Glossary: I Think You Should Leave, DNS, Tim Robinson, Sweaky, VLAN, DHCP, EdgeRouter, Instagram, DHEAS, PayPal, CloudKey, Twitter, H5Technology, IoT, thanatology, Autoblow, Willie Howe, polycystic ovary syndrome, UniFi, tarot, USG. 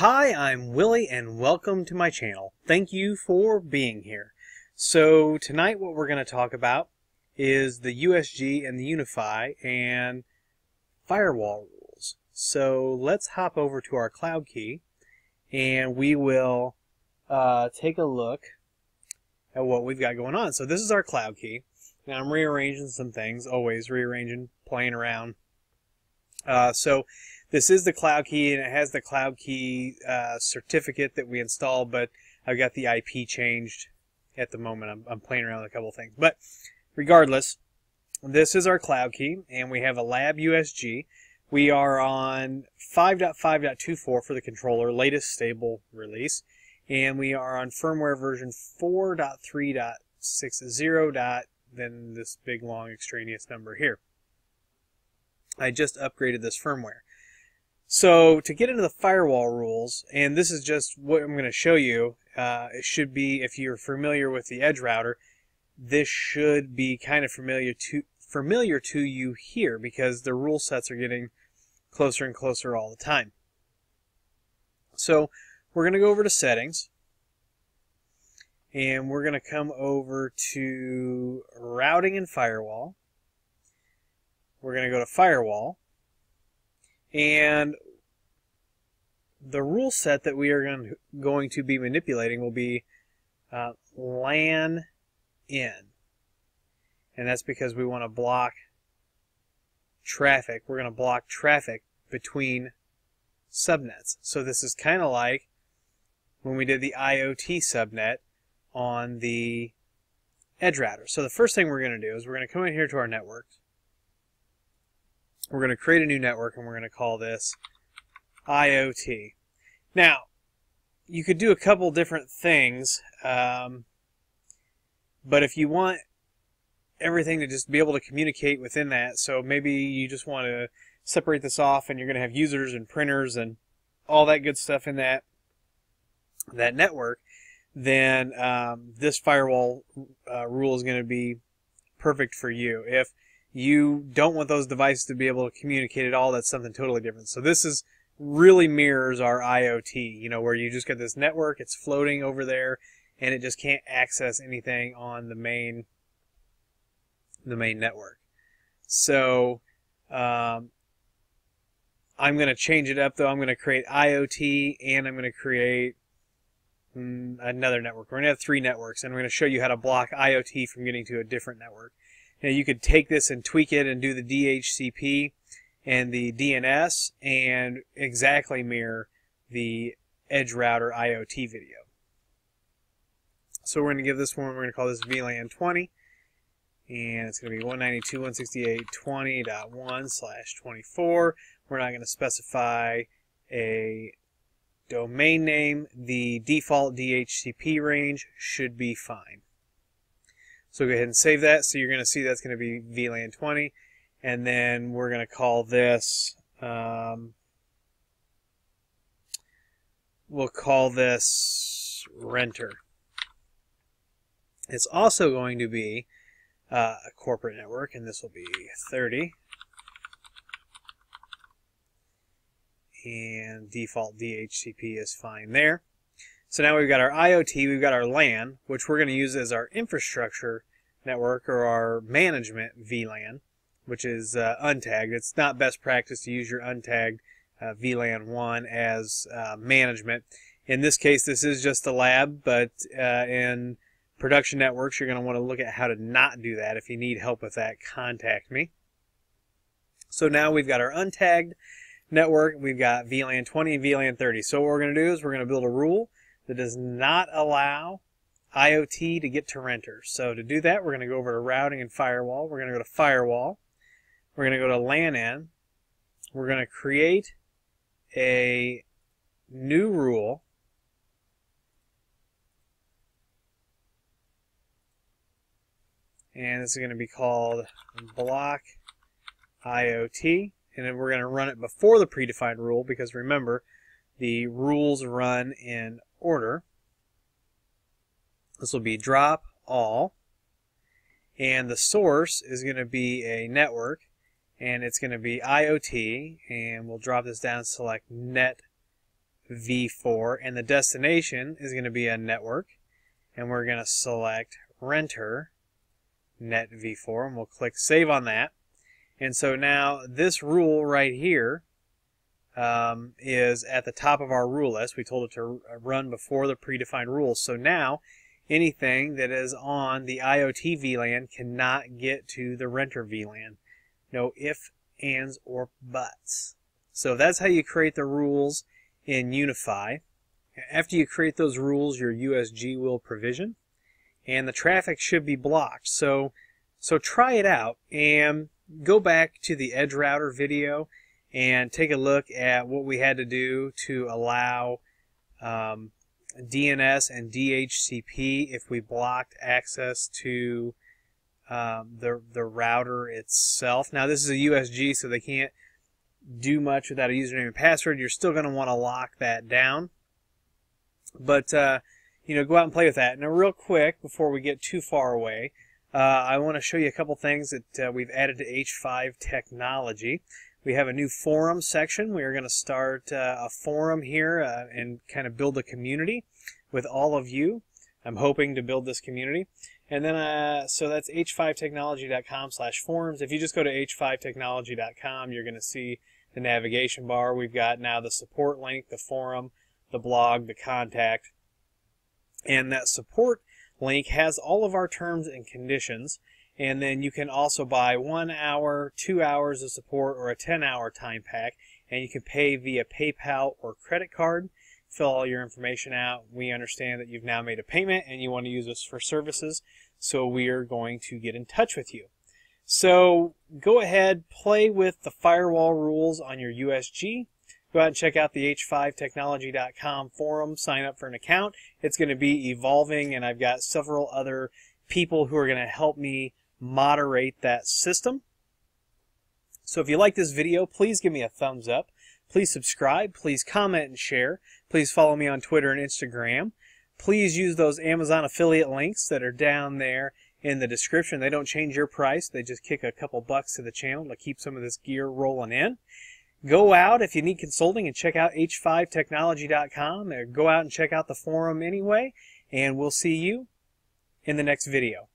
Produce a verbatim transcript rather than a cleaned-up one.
Hi, I'm Willie and welcome to my channel. Thank you for being here. So tonight what we're going to talk about is the U S G and the UniFi and firewall rules. So let's hop over to our CloudKey and we will uh, take a look at what we've got going on. So this is our CloudKey. Now I'm rearranging some things, always rearranging, playing around. Uh, so this is the CloudKey, and it has the CloudKey uh, certificate that we installed, but I've got the I P changed at the moment. I'm, I'm playing around with a couple of things. But regardless, this is our CloudKey, and we have a lab U S G. We are on five point five point twenty-four for the controller, latest stable release, and we are on firmware version four point three point sixty. Then this big, long, extraneous number here. I just upgraded this firmware. So to get into the firewall rules, and this is just what I'm going to show you, uh, it should be, if you're familiar with the EdgeRouter, this should be kind of familiar to, familiar to you here, because the rule sets are getting closer and closer all the time. So we're going to go over to settings, and we're going to come over to routing and firewall. We're going to go to firewall. And the rule set that we are going to be manipulating will be uh, LAN in. And that's because we want to block traffic. We're going to block traffic between subnets. So this is kind of like when we did the IoT subnet on the EdgeRouter. So the first thing we're going to do is we're going to come in here to our network. We're going to create a new network, and we're going to call this IoT. Now, you could do a couple different things, um, but if you want everything to just be able to communicate within that, so maybe you just want to separate this off, and you're going to have users and printers and all that good stuff in that, that network, then um, this firewall uh, rule is going to be perfect for you. If you don't want those devices to be able to communicate at all, that's something totally different. So this is really mirrors our IoT, you know, where you just got this network, it's floating over there, and it just can't access anything on the main the main network. So um, I'm going to change it up, though. I'm going to create IoT, and I'm going to create mm, another network. We're going to have three networks, and I'm going to show you how to block IoT from getting to a different network. Now you could take this and tweak it and do the D H C P and the D N S and exactly mirror the EdgeRouter IoT video. So we're going to give this one, we're going to call this V LAN twenty, and it's going to be one ninety-two dot one sixty-eight dot twenty dot one slash twenty-four. We're not going to specify a domain name. The default D H C P range should be fine. So go ahead and save that. So you're going to see that's going to be V LAN twenty. And then we're going to call this, um, we'll call this renter. It's also going to be uh, a corporate network, and this will be thirty. And default D H C P is fine there. So now we've got our IoT, we've got our LAN, which we're going to use as our infrastructure network, or our management V LAN, which is uh, untagged. It's not best practice to use your untagged uh, V LAN one as uh, management. In this case, this is just a lab, but uh, in production networks, you're going to want to look at how to not do that. If you need help with that, contact me. So now we've got our untagged network. We've got V LAN twenty and V LAN thirty. So what we're going to do is we're going to build a rule that does not allow IoT to get to renter. So to do that, we're going to go over to routing and firewall. We're going to go to firewall. We're going to go to LAN in. We're going to create a new rule. And this is going to be called block IoT. And then we're going to run it before the predefined rule, because remember, the rules run in order. This will be drop all, and the source is going to be a network, and it's going to be IoT, and we'll drop this down, select net v four, and the destination is going to be a network, and we're going to select renter net v four, and we'll click save on that. And so now this rule right here um, is at the top of our rule list. We told it to run before the predefined rules. So now anything that is on the IoT V LAN cannot get to the renter V LAN. No ifs, ands, or buts. So that's how you create the rules in UniFi. After you create those rules, your U S G will provision, and the traffic should be blocked. So, so try it out and go back to the EdgeRouter video and take a look at what we had to do to allow Um, D N S and D H C P if we blocked access to um, the, the router itself. Now this is a U S G, so they can't do much without a username and password. You're still going to want to lock that down, but uh, you know, go out and play with that. Now real quick, before we get too far away, uh, I want to show you a couple things that uh, we've added to H five Technology. We have a new forum section. We are going to start uh, a forum here uh, and kind of build a community with all of you. I'm hoping to build this community. And then, uh, so that's h five technology dot com slash forums. If you just go to h five technology dot com, you're going to see the navigation bar. We've got now the support link, the forum, the blog, the contact. And that support link has all of our terms and conditions. And then you can also buy one hour, two hours of support, or a ten hour time pack. And you can pay via PayPal or credit card. Fill all your information out. We understand that you've now made a payment and you want to use us for services. So we are going to get in touch with you. So go ahead, play with the firewall rules on your U S G. Go out and check out the h five technology dot com forum. Sign up for an account. It's going to be evolving, and I've got several other people who are going to help me moderate that system. So if you like this video, please give me a thumbs up. Please subscribe. Please comment and share. Please follow me on Twitter and Instagram. Please use those Amazon affiliate links that are down there in the description. They don't change your price. They just kick a couple bucks to the channel to keep some of this gear rolling in. Go out if you need consulting and check out h five technology dot com. Go out and check out the forum anyway, and we'll see you in the next video.